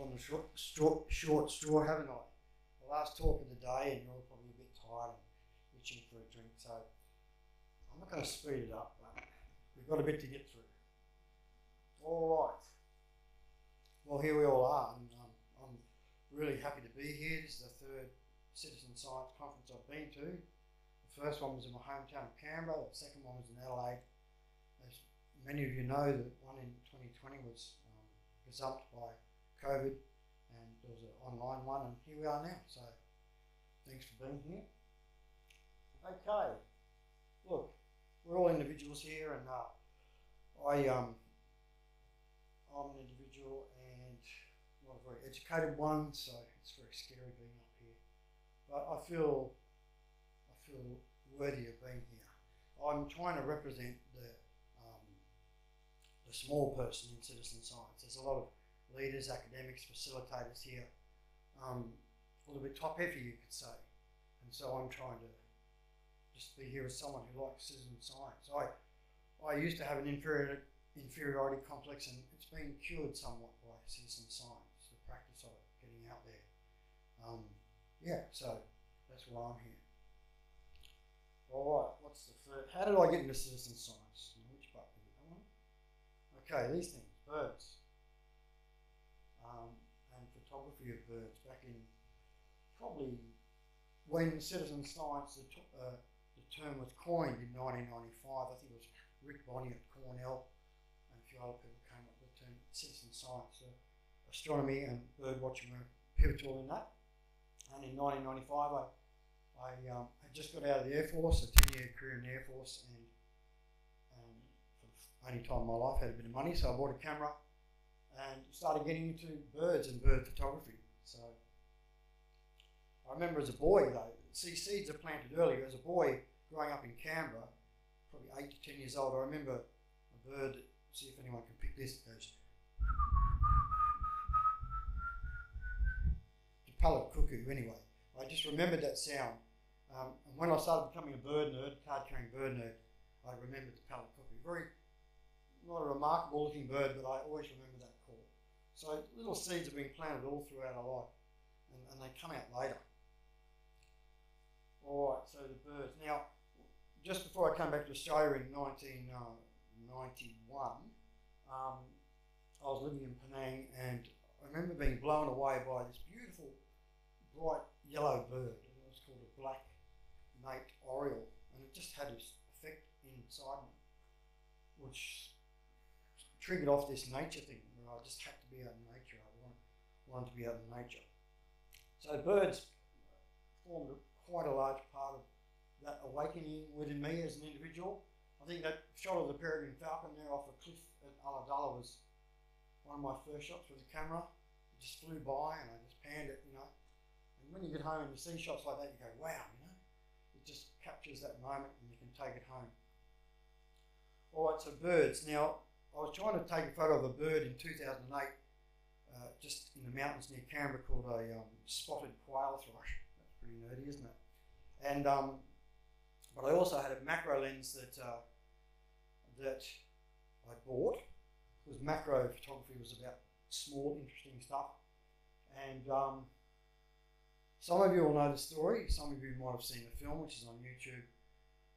on the short straw, haven't I? The last talk of the day, and you're probably a bit tired and itching for a drink, so I'm not going to speed it up, but we've got a bit to get through. All right. Well, here we all are, and I'm really happy to be here. This is the third Citizen Science Conference I've been to. The first one was in my hometown of Canberra, the second one was in Adelaide. As many of you know, the one in 2020 was gazumped by COVID, and there was an online one, and here we are now, so thanks for being here. Okay, look, we're all individuals here, and I'm an individual and not a very educated one, so it's very scary being up here, but I feel worthy of being here. I'm trying to represent the small person in citizen science. There's a lot of leaders, academics, facilitators here, a little bit top-heavy, you could say, and so I'm trying to just be here as someone who likes citizen science. I used to have an inferiority complex, and it's been cured somewhat by citizen science, the practice of it, getting out there. Yeah, so that's why I'm here. All right, what's the third? How did I get into citizen science? Which button? That one? Okay, these things, birds. And photography of birds back in probably when citizen science, the term was coined in 1995. I think it was Rick Bonney at Cornell and a few other people came up with the term citizen science. So astronomy and bird watching were pivotal in that. And in 1995, I just got out of the Air Force, a 10-year career in the Air Force, and for the only time in my life had a bit of money, so I bought a camera and started getting into birds and bird photography. So I remember as a boy though, see, seeds are planted earlier. As a boy growing up in Canberra, probably 8 to 10 years old, I remember a bird, see if anyone can pick this, it goes the pallet cuckoo. Anyway, I just remembered that sound, and when I started becoming a bird nerd, card-carrying bird nerd, I remembered the pallet cuckoo. Very, not a remarkable looking bird, but I always remember that call. So little seeds are being planted all throughout our life, and they come out later. All right, so the birds. Now, just before I came back to Australia in 1991, I was living in Penang, and I remember being blown away by this beautiful, bright yellow bird, and it was called a black-naped oriole, and it just had this effect inside me, which triggered off this nature thing, where I just had to be out in nature. I wanted to be out in nature. So birds formed quite a large part of that awakening within me as an individual. I think that shot of the peregrine falcon there off a cliff at Aladala was one of my first shots with the camera. It just flew by and I just panned it, you know. And when you get home and you see shots like that, you go, wow, you know. It just captures that moment and you can take it home. All right, so birds. Now, I was trying to take a photo of a bird in 2008, just in the mountains near Canberra, called a spotted quail thrush. That's pretty nerdy, isn't it? And but I also had a macro lens that that I bought, because macro photography was about small, interesting stuff. And some of you will know the story. Some of you might have seen the film, which is on YouTube.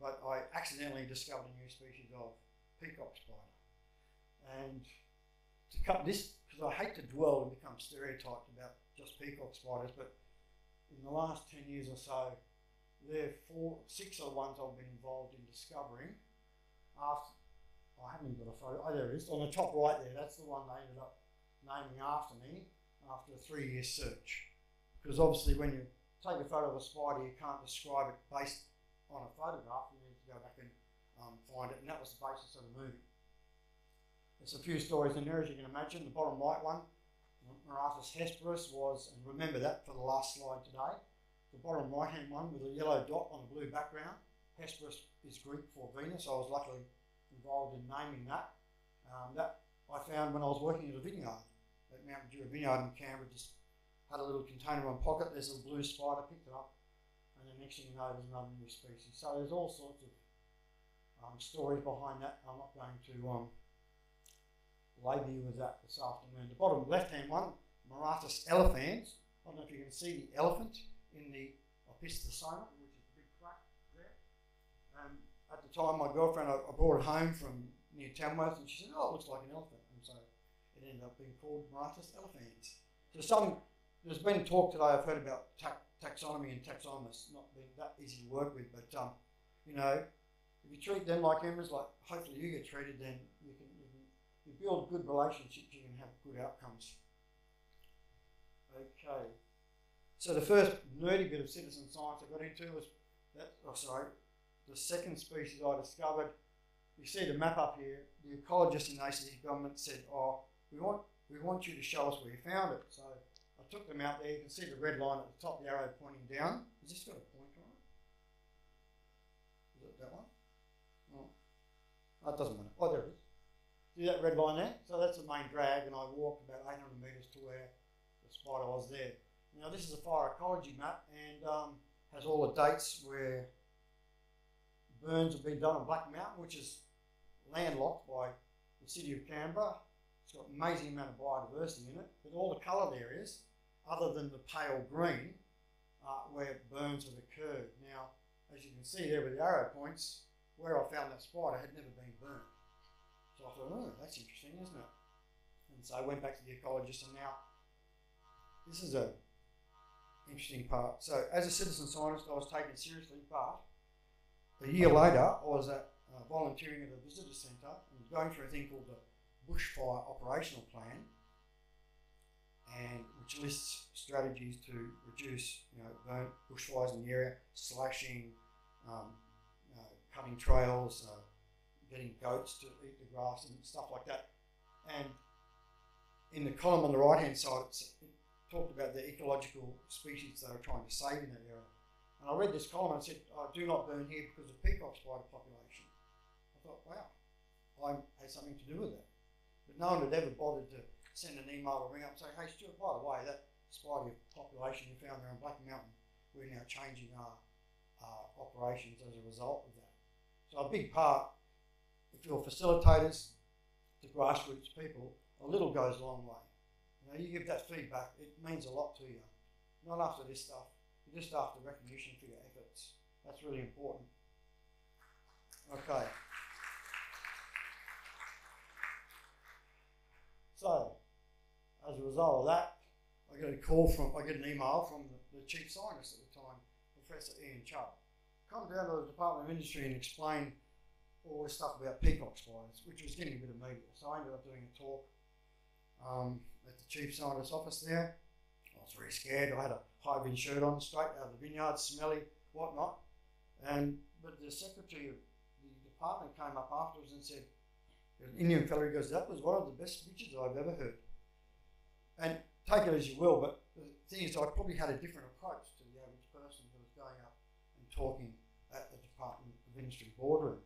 But I accidentally discovered a new species of peacock spider. And to cut this, because I hate to dwell and become stereotyped about just peacock spiders, but in the last 10 years or so, there are six of the ones I've been involved in discovering. After, I haven't even got a photo, oh there it is, on the top right there, that's the one they ended up naming after me after a 3-year search. Because obviously when you take a photo of a spider, you can't describe it based on a photograph, you need to go back and find it, and that was the basis of the movie. There's a few stories in there, as you can imagine. The bottom right one, Maratus hesperus was, and remember that for the last slide today, the bottom right hand one with a yellow dot on a blue background, Hesperus is Greek for Venus. I was luckily involved in naming that. That I found when I was working at a vineyard, at Mount Judea vineyard in Canberra, just had a little container in my pocket, there's a blue spider, picked it up, and the next thing you know, there's another new species. So there's all sorts of stories behind that. I'm not going to labour you with that this afternoon. The bottom left-hand one, Maratus elephants. I don't know if you can see the elephant in the opisthocyma, which is a big truck there. At the time, my girlfriend, I brought it home from near Tamworth, and she said, "Oh, it looks like an elephant." And so it ended up being called Maratus elephants. So there's been talk today, I've heard about taxonomy and taxonomists not being that easy to work with, but you know, if you treat them like humans, like hopefully you get treated, then you build good relationships, you can have good outcomes. Okay, so the first nerdy bit of citizen science I got into was that, oh sorry, the second species I discovered. You see the map up here, the ecologist in ACT government said, "Oh, we want you to show us where you found it." So I took them out there. You can see the red line at the top, the arrow pointing down. Has this got a point on it? Is it that one? Oh, that doesn't matter. Oh, there it is. See that red line there? So that's the main drag, and I walked about 800 metres to where the spider was there. Now this is a fire ecology map, and has all the dates where burns have been done on Black Mountain, which is landlocked by the city of Canberra. It's got an amazing amount of biodiversity in it, but all the coloured areas, other than the pale green, where burns have occurred. Now, as you can see there with the arrow points, where I found that spider had never been burnt. So I thought, oh, that's interesting, isn't it? And so I went back to the ecologist, and now this is an interesting part. So as a citizen scientist, I was taken seriously, but a year later, I was at, volunteering at a visitor centre and going through a thing called the Bushfire Operational Plan, and which lists strategies to reduce, you know, bushfires in the area, slashing, cutting trails, getting goats to eat the grass and stuff like that. And in the column on the right-hand side, it talked about the ecological species they were trying to save in that area. And I read this column and said, "I do not burn here because of peacock spider population." I thought, wow, I had something to do with that. But no one had ever bothered to send an email or ring up and say, "Hey Stuart, by the way, that spider population you found there on Black Mountain, we're now changing our operations as a result of that." So a big part, if you're facilitators, the grassroots people, a little goes a long way. You know, you give that feedback, it means a lot to you. Not after this stuff. Just after recognition for your efforts. That's really important. Okay. So, as a result of that, I get an email from the chief scientist at the time, Professor Ian Chubb. Come down to the Department of Industry and explain all this stuff about peacock spiders, which was getting a bit of media. So I ended up doing a talk at the chief scientist's office there. I was very scared. I had a high-vis shirt on, straight out of the vineyard, smelly, whatnot. But the secretary of the department came up afterwards and said, an Indian fellow, he goes, "That was one of the best speeches I've ever heard." And take it as you will, but the thing is, I probably had a different approach to the average person who was going up and talking at the Department of Industry boardroom.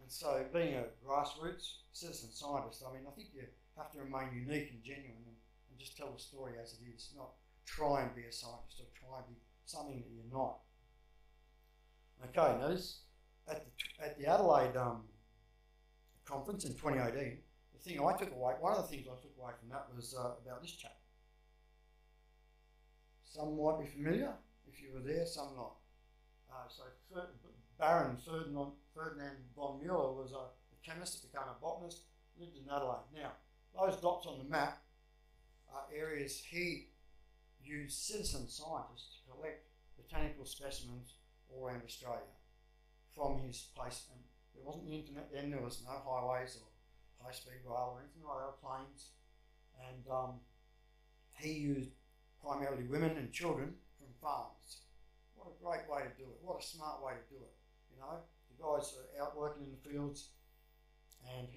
And so, being a grassroots citizen scientist, I mean, I think you have to remain unique and genuine, and just tell the story as it is, not try and be a scientist or try and be something that you're not. Okay, now this, at the Adelaide conference in 2018, the thing I took away, one of the things I took away from that was about this chap. Some might be familiar if you were there, some not. So Baron Ferdinand von Mueller was a chemist that became a botanist, lived in Adelaide. Now, those dots on the map are areas he used citizen scientists to collect botanical specimens all around Australia from his place. And there wasn't the internet then, there was no highways or high-speed rail or anything like that, planes. And he used primarily women and children from farms. What a great way to do it, what a smart way to do it. You know, the guys are out working in the fields, and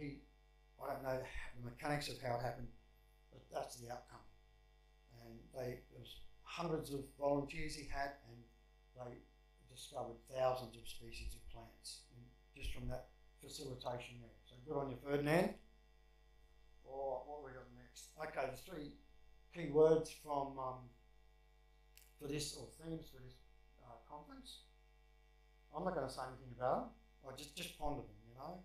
I don't know the mechanics of how it happened, but that's the outcome. And there was hundreds of volunteers he had, and they discovered thousands of species of plants just from that facilitation there. So good on you, Ferdinand. Or what have we got next? Okay, the three key words from themes for this conference. I'm not going to say anything about them. I just ponder them, you know.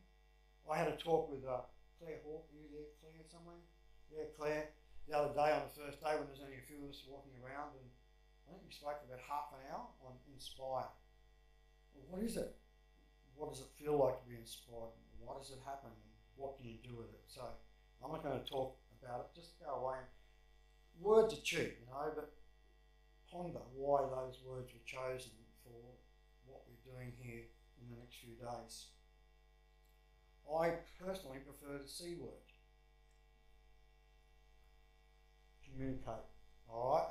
I had a talk with Claire Hawke. Are you there, Claire, somewhere? Yeah, Claire. the other day on the first day when there's only a few of us walking around, and I think we spoke for about half an hour on inspire. Well, what is it? What does it feel like to be inspired? Why does it happen? And what do you do with it? So I'm not going to talk about it. Just go away. Words are cheap, you know, but ponder why those words were chosen for what we're doing here in the next few days. I personally prefer the C word. Communicate. Alright?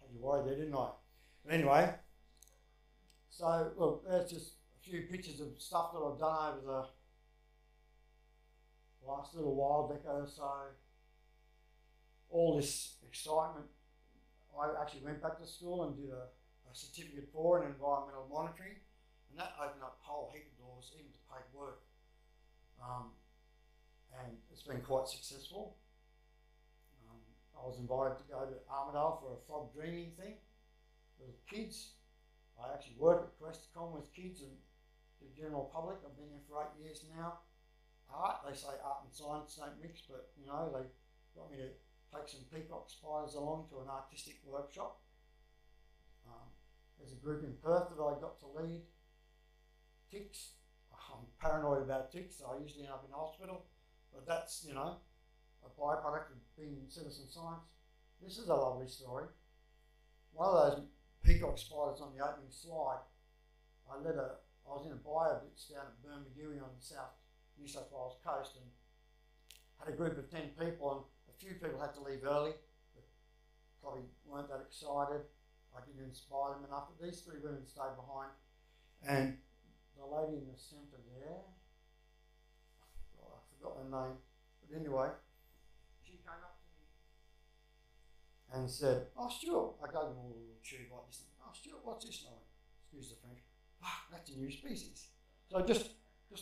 Had you worried there, didn't I? But anyway, so look, that's just a few pictures of stuff that I've done over the last little while, decade or so. All this excitement. I actually went back to school and did a certificate for in environmental monitoring, and that opened up a whole heap of doors, even to paid work. And it's been quite successful. I was invited to go to Armidale for a frog dreaming thing with kids. I actually work at Questacon with kids and the general public. I've been there for 8 years now. Art, they say art and science don't mix, but you know, they got me to take some peacock spiders along to an artistic workshop. There's a group in Perth that I got to lead. Ticks. I'm paranoid about ticks, so I usually end up in hospital, but that's, you know, a byproduct of being in citizen science. This is a lovely story. One of those peacock spiders on the opening slide, I was in a bio-blitz down at Bermagui on the south New South Wales coast, and had a group of 10 people, and a few people had to leave early, but probably weren't that excited. I didn't inspire them enough, but these three women stayed behind. And the lady in the centre there, God, I forgot her name, but anyway, she came up to me and said, "Oh, Stuart," I gave them all a little tube like this, "Oh, Stuart, what's this?" And I went, excuse the French, "Ah, that's a new species." So just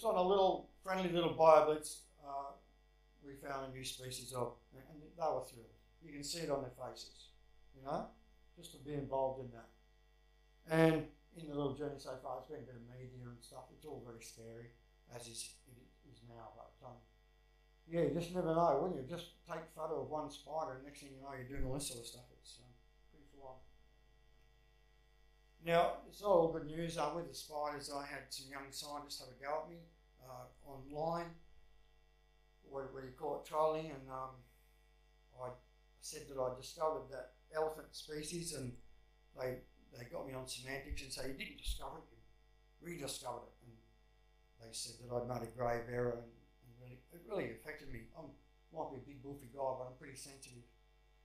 on a little friendly little bio-blitz, we found a new species of, and they were thrilled. You can see it on their faces, you know, just to be involved in that. And in the little journey so far, it's been a bit of media and stuff. It's all very scary, as it is now. But yeah, you just never know, wouldn't you? Just take a photo of one spider, and next thing you know, you're doing all this sort of stuff. It's pretty full on. Now, it's not all good news. With the spiders, I had some young scientists have a go at me online. What do you call it, trolling? And I said that I discovered that elephant species, and they got me on semantics and say, "You didn't discover it, you rediscovered it." And they said that I'd made a grave error, and it really affected me. I might be a big wolfy guy, but I'm pretty sensitive.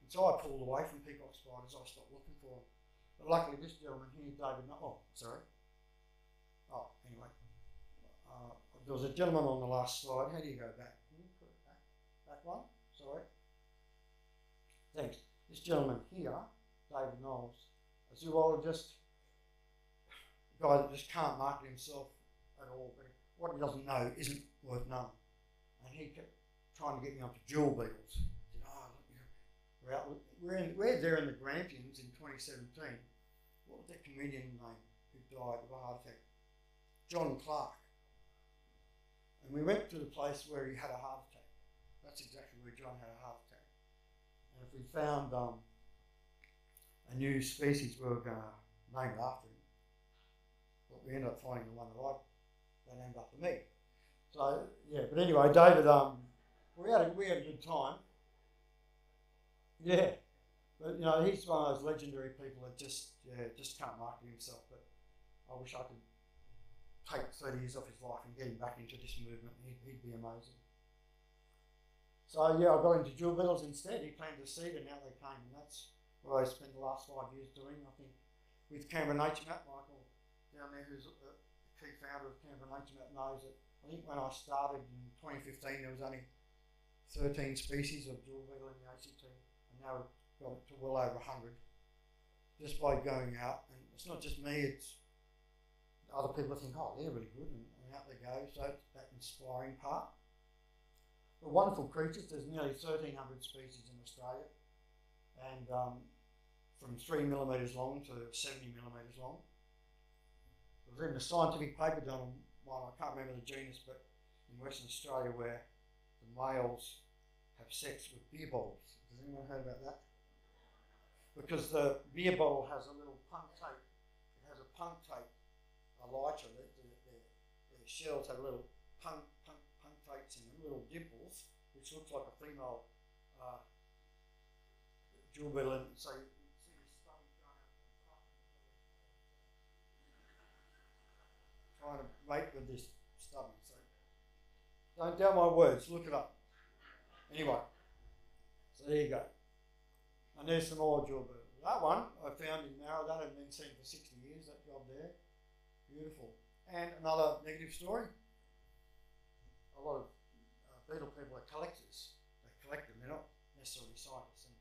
And so I pulled away from peacock spiders. I stopped looking for them. But luckily this gentleman here, David Knowles, there was a gentleman on the last slide. How do you go back? Can you put it back? That one? Sorry. Thanks. This gentleman here, David Knowles, a zoologist, a guy that just can't market himself at all, but what he doesn't know isn't worth knowing. And he kept trying to get me onto jewel beetles. He said, "Oh, look, we're there in the Grampians in 2017. What was that comedian name who died of a heart attack? John Clark. And we went to the place where he had a heart attack. That's exactly where John had a heart attack. And if we found a new species, we were going to name it after him. But we ended up finding the one that they named after me. So, yeah, but anyway, David, we had a good time. Yeah, but, you know, he's one of those legendary people that just can't market himself. But I wish I could take 30 years off his life and get him back into this movement. He'd be amazing. So, yeah, I got into jewel beetles instead. He planted a seed and out they came, and that's what I spent the last 5 years doing, I think, with Canberra Nature Map. Michael down there, who's a key founder of Canberra Nature Map, knows that I think when I started in 2015, there was only 13 species of jewel beetle in the ACT, and now we've got it to well over 100, just by going out. And it's not just me, it's other people think, "Oh, they're really good," and out they go. So it's that inspiring part. But wonderful creatures. There's nearly 1,300 species in Australia, and from 3 millimetres long to 70 millimetres long. There was even a scientific paper done on one, I can't remember the genus, but in Western Australia, where the males have sex with beer bottles. Does Has anyone heard about that? Because the beer bottle has a little punctate. It has a punctate elytra. Their shells have little punctates in them, little dimples, which looks like a female jewel beetle. And so you can see the stomach going up the top, trying to mate with this stomach. So don't doubt my words. Look it up. Anyway, so there you go. And there's some more jewel beetle. That one I found in Narada, hadn't been seen for 60 years, that job there. Beautiful. And another negative story. A lot of beetle people are collectors. They collect them, they're not necessarily scientists. And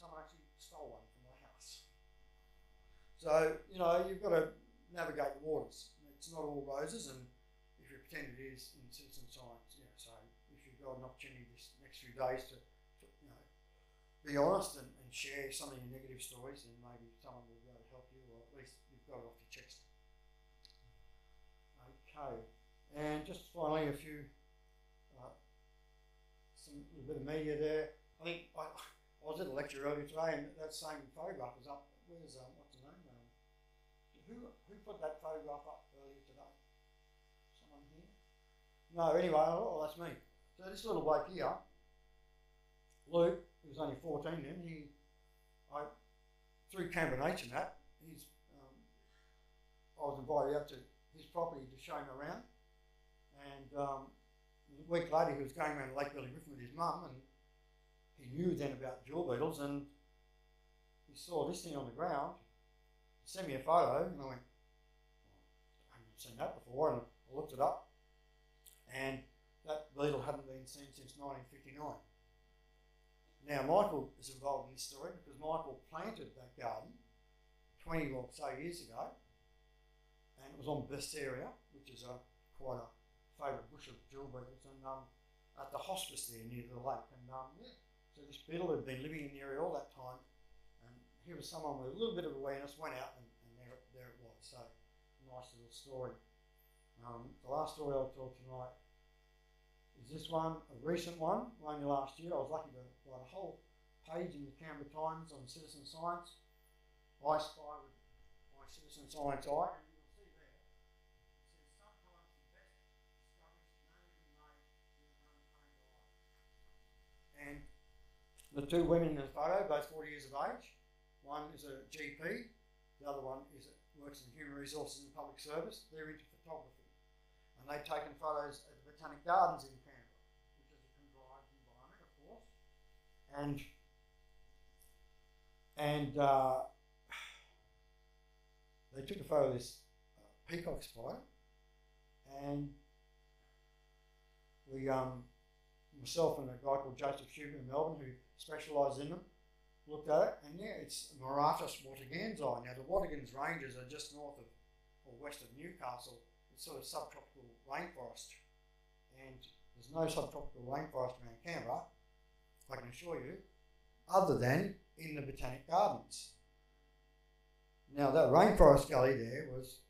someone actually stole one from my house. So, you know, you've got to navigate the waters. It's not all roses, and if you pretend it is in citizen science, you know, so if you've got an opportunity this next few days to you know, be honest and share some of your negative stories, and maybe someone will be able to help you, or at least you've got it off your chest. Okay, and just finally a few, some little bit of media there. I think I was at a lecture earlier today, and that same photograph was up. Where's what's the name? Who put that photograph up earlier today? Someone here? No. Anyway, oh, that's me. So this little bloke here, Luke, he was only 14 then, through Canberra Nature Map, I was invited out to his property to show him around, and a week later he was going around Lake Billy Riffin with his mum, and he knew then about jewel beetles, and he saw this thing on the ground, he sent me a photo, and I went, oh, I haven't seen that before, and I looked it up, and that beetle hadn't been seen since 1959. Now Michael is involved in this story because Michael planted that garden 20 or so years ago, and it was on this area, which is quite a favourite bush of jewel beetles, and at the hospice there near the lake. And so this beetle had been living in the area all that time, and here was someone with a little bit of awareness, went out, and there it was. So nice little story. The last story I'll tell tonight is this one, a recent one, only last year. I was lucky to write a whole page in the Canberra Times on citizen science. I spy with my citizen science eye. And you'll see there, it says sometimes the best discoveries can only be made with an untrained eye. And the two women in the photo, both 40 years of age, one is a GP, the other one works in human resources and public service. They're into photography. And they've taken photos at the Botanic Gardens in Canberra, which is a contrived environment, of course. And they took a photo of this peacock spider, and we, myself and a guy called Joseph Huber in Melbourne, who specialises in them, looked at it, and yeah, it's Maratus wattaganzi. Now the Wattagan's ranges are just north of, or west of Newcastle. It's sort of subtropical rainforest, and there's no subtropical rainforest around Canberra, I can assure you, other than in the Botanic Gardens. Now that rainforest gully there was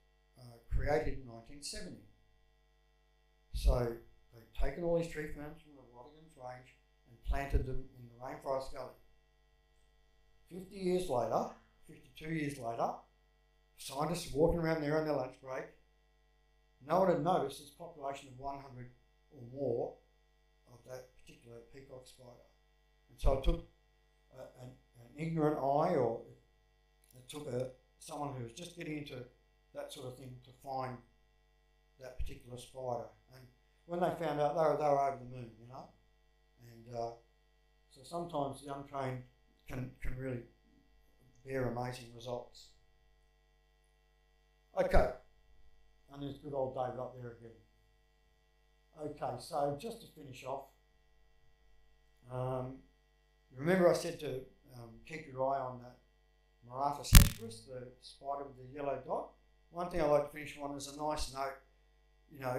created in 1970. So they've taken all these tree ferns from the Wattagan's range and planted them in the rainforest gully. 50 years later, 52 years later, scientists were walking around there on their lunch break. No one had noticed this population of 100 or more of that particular peacock spider. And so it took an ignorant eye, or it took someone who was just getting into that sort of thing to find that particular spider. And when they found out, they were over the moon, you know. And so sometimes the untrained can really bear amazing results. Okay. And there's good old David up there again. Okay, so just to finish off, remember I said to keep your eye on that Maratus hesperus, the spider with the yellow dot. One thing I like to finish on is a nice note. You know,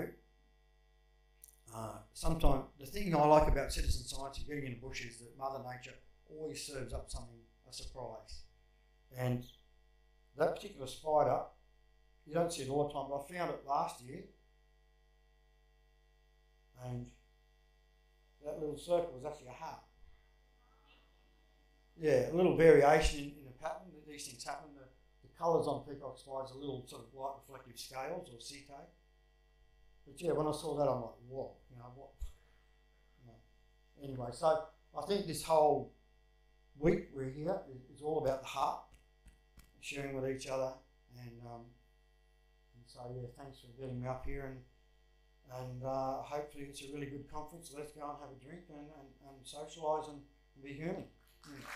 sometimes the thing I like about citizen science and getting in the bush is that Mother Nature always serves up something, a surprise. And that particular spider, you don't see it all the time, but I found it last year, and that little circle was actually a heart. yeah, a little variation in a pattern. These things happen. The colours on peacock spiders are little sort of light reflective scales or setae. But yeah, when I saw that, I'm like, what? You know, what? You know. Anyway, so I think this whole week we're here is all about the heart, sharing with each other, and so yeah, thanks for getting me up here, and hopefully it's a really good conference. Let's go and have a drink and socialise and be human. Yeah.